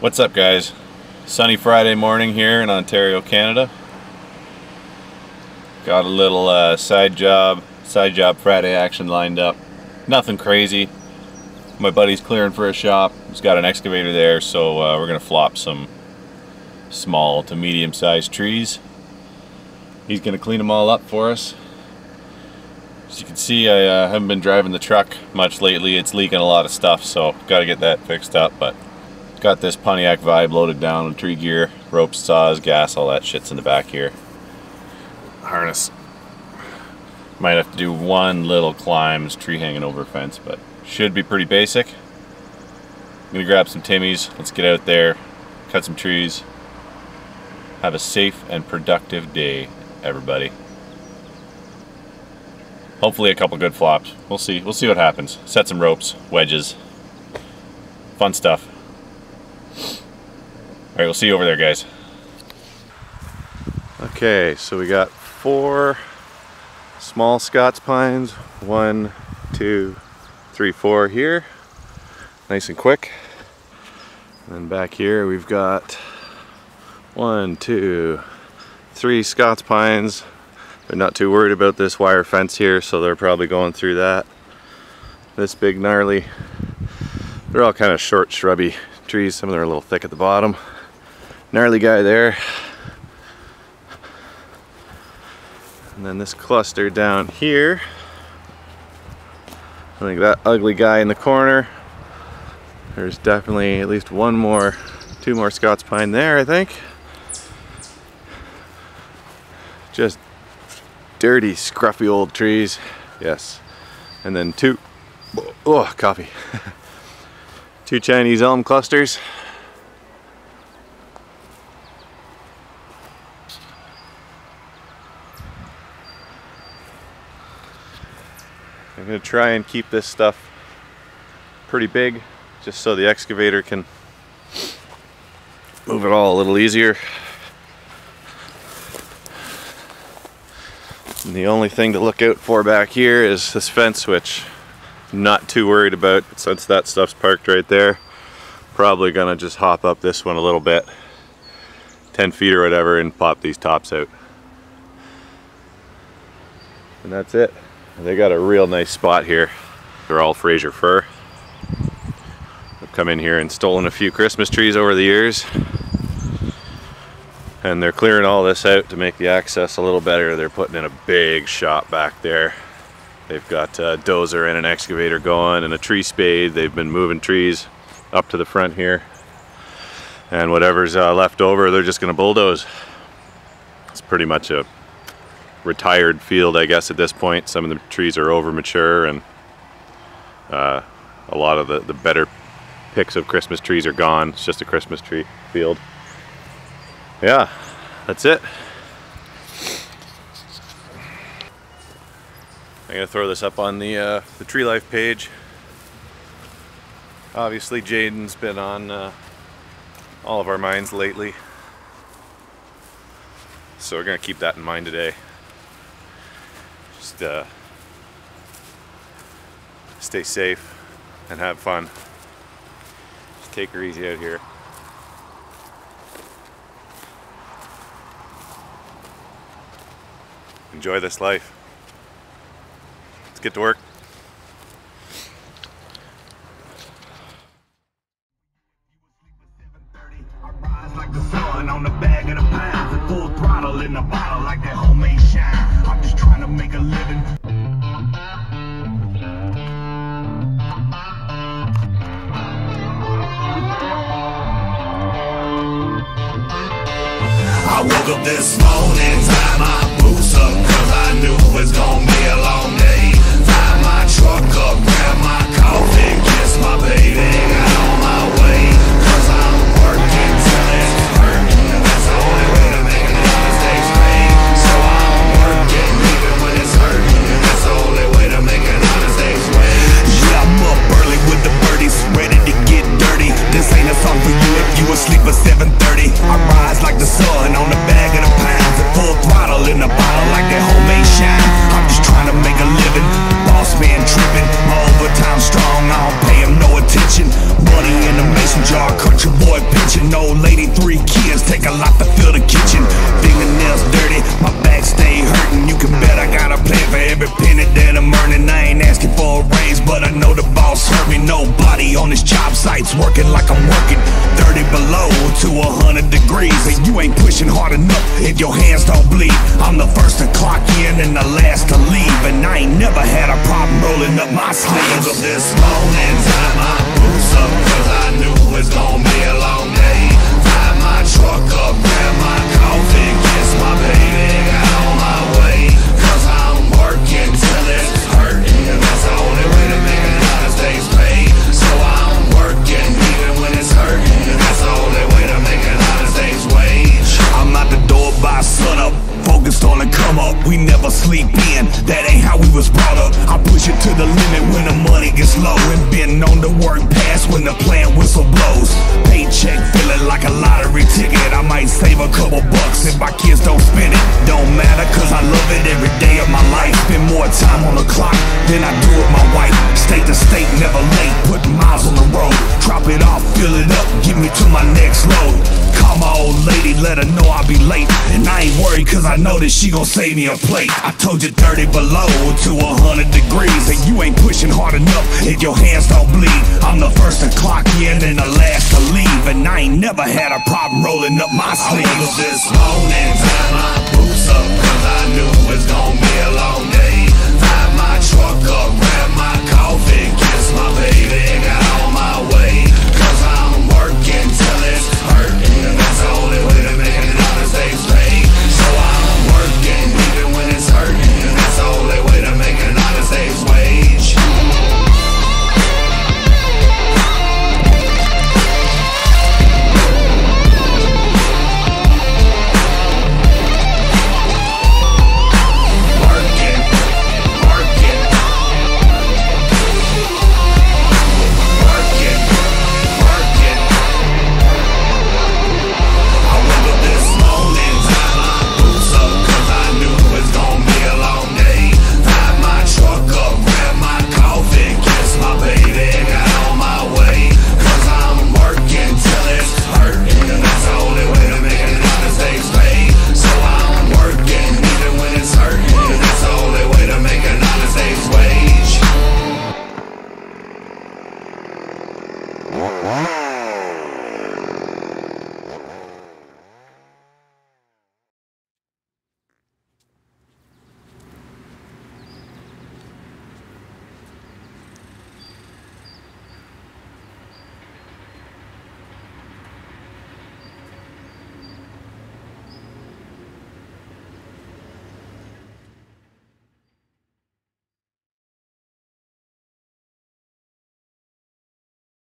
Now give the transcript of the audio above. What's up, guys? Sunny Friday morning here in Ontario, Canada. Got a little side job Friday action lined up. Nothing crazy. My buddy's clearing for a shop. He's got an excavator there, so we're gonna flop some small to medium-sized trees. He's gonna clean them all up for us. As you can see, I haven't been driving the truck much lately. It's leaking a lot of stuff, so gotta get that fixed up. But got this Pontiac vibe loaded down with tree gear, ropes, saws, gas, all that shit's in the back here. Harness. Might have to do one little climb, this tree hanging over a fence, but should be pretty basic. I'm gonna grab some Timmies, let's get out there, cut some trees. Have a safe and productive day, everybody. Hopefully a couple good flops. We'll see what happens. Set some ropes, wedges, fun stuff. Alright, we'll see you over there, guys. Okay, so we got 4 small Scots pines. 1, 2, 3, 4 here. Nice and quick. And then back here we've got 1, 2, 3 Scots pines. They're not too worried about this wire fence here, so they're probably going through that. This big gnarly. They're all kind of short, shrubby trees. Some of them are a little thick at the bottom. Gnarly guy there. And then this cluster down here. I think that ugly guy in the corner. There's definitely at least 2 more Scots pine there, I think. Just dirty, scruffy old trees. Yes. And then 2, oh, coffee. 2 Chinese elm clusters. I'm gonna try and keep this stuff pretty big, just so the excavator can move it all a little easier. And the only thing to look out for back here is this fence, which I'm not too worried about. But since that stuff's parked right there, probably gonna just hop up this one a little bit, 10 feet or whatever, and pop these tops out. And that's it. They got a real nice spot here. They're all Fraser Fir. I've come in here and stolen a few Christmas trees over the years. And they're clearing all this out to make the access a little better. They're putting in a big shop back there. They've got a dozer and an excavator going and a tree spade. They've been moving trees up to the front here. And whatever's left over, they're just gonna bulldoze. It's pretty much a retired field, I guess, at this point. Some of the trees are over mature, and a lot of the better picks of Christmas trees are gone. It's just a Christmas tree field. Yeah, that's it. I'm gonna throw this up on the Tree Life page. Obviously, Jaden's been on all of our minds lately, so we're gonna keep that in mind today. Just stay safe and have fun. Just take her easy out here. Enjoy this life. Let's get to work. I rise like the sun on the bag of the pines, full throttle in the bottle like that homemade shine. I'm just trying to make a living. I woke up this morning, tied my boots up, cause I knew it's gonna be a long day. Tied my truck up, grab my coffee, kiss my baby, got on my way. Cause I'm working till it's hurting, that's the only way to make these mistakes pay. So I'm working even when it's hurting, that's the only way to make these mistakes pay. Yeah, I'm up early with the birdies, ready to get dirty. This ain't a song for you if you asleep at 7:30. I rise like the sun. Full throttle in the bottle like that homemade shine. I'm just trying to make a living. boss man tripping, my overtime strong, I don't pay him no attention. Money in the mason jar, country boy pitching. Old lady, 3 kids, take a lot to fill the kitchen. Fingernails dirty, my back stay hurting. You can bet I got a plan for every penny that I'm earning. I ain't asking for a raise, but I know the boss hurt me. Nobody on this job site's working like I'm working. 30 below to 100 degrees, and you ain't pushing hard enough if your hands don't bleed. I'm the first to clock in and the last to leave, and I ain't never had a problem rolling up my sleeves. Up this morning, tie my boots up, cause I knew it was gonna be a long day. Tie my truck up, grab my coffee, kiss my baby, got on my way. Cause I'm working till it's hurting, and that's the only way to make an honest day's pay. So I'm working even when it's hurting, and that's the only way to make an honest day's wage. I'm out the door by sun up, focused on the come up. We never sleep in, that ain't how we was brought up. I push it to the limit when the money gets low, and been known to work past when the plan whistle blows. Paycheck feeling like a lottery ticket, I might save a couple bucks if my kids don't spend it. Don't matter cause I love it every day of my life. Spend more time on the clock than I do with my wife. State to state, never late, put miles on the road. Drop it off, fill it up, get me to my next load. Call my old lady, let her know I'll be late, and I ain't worried cause I know that she gon' save me a plate. I told you 30 below to 100 degrees, and you ain't pushing hard enough if your hands don't bleed. I'm the first to clock in and the last to leave, and I ain't never had a problem rolling up my sleeves. I woke up this morning, tie my boots up, cause I knew it was gonna be a long day. Tie my truck up, grab my coffee, kiss my baby.